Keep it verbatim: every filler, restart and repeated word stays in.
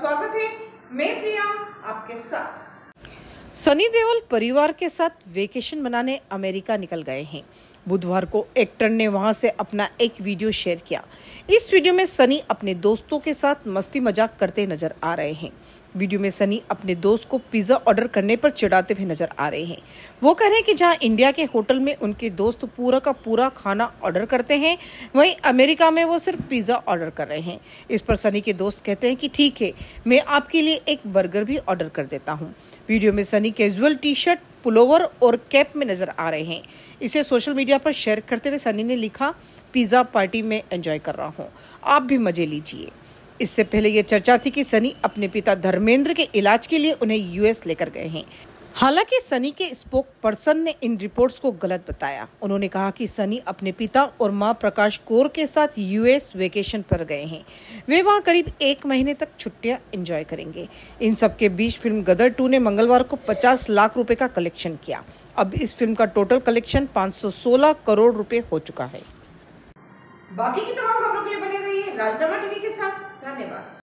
स्वागत है। मैं प्रिया आपके साथ। सनी देओल परिवार के साथ वेकेशन मनाने अमेरिका निकल गए हैं। बुधवार को एक्टर ने वहां से अपना एक वीडियो शेयर किया। इस वीडियो में सनी अपने दोस्तों के साथ मस्ती मजाक करते नजर आ रहे हैं। वीडियो में सनी अपने दोस्त को पिज्जा ऑर्डर करने पर चिढ़ाते हुए नजर आ रहे हैं। वो कह रहे हैं कि जहां इंडिया के होटल में उनके दोस्त पूरा का पूरा खाना ऑर्डर करते हैं, वहीं अमेरिका में वो सिर्फ पिज्जा ऑर्डर कर रहे हैं। इस पर सनी के दोस्त कहते हैं कि ठीक है, मैं आपके लिए एक बर्गर भी ऑर्डर कर देता हूँ। वीडियो में Sunny casual T shirt, pullover और कैप में नजर आ रहे हैं। इसे सोशल मीडिया पर शेयर करते हुए सनी ने लिखा, पिज्जा पार्टी में एंजॉय कर रहा हूँ, आप भी मजे लीजिए। इससे पहले ये चर्चा थी कि सनी अपने पिता धर्मेंद्र के इलाज के लिए उन्हें यूएस लेकर गए हैं। हालांकि सनी के स्पोक पर्सन ने इन रिपोर्ट्स को गलत बताया। उन्होंने कहा कि सनी अपने पिता और मां प्रकाश कौर के साथ यूएस वेकेशन पर गए हैं। वे वहां करीब एक महीने तक छुट्टियां एंजॉय करेंगे। इन सब के बीच फिल्म गदर टू ने मंगलवार को पचास लाख रुपए का कलेक्शन किया। अब इस फिल्म का टोटल कलेक्शन पाँच सौ सोलह करोड़ रुपए हो चुका है। बाकी की तमाम खबरों के लिए बने रहिए राजनामा टीवी के साथ। धन्यवाद।